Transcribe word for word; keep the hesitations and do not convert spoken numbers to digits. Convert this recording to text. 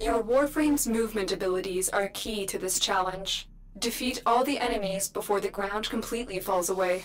Your Warframe's movement abilities are key to this challenge. Defeat all the enemies before the ground completely falls away.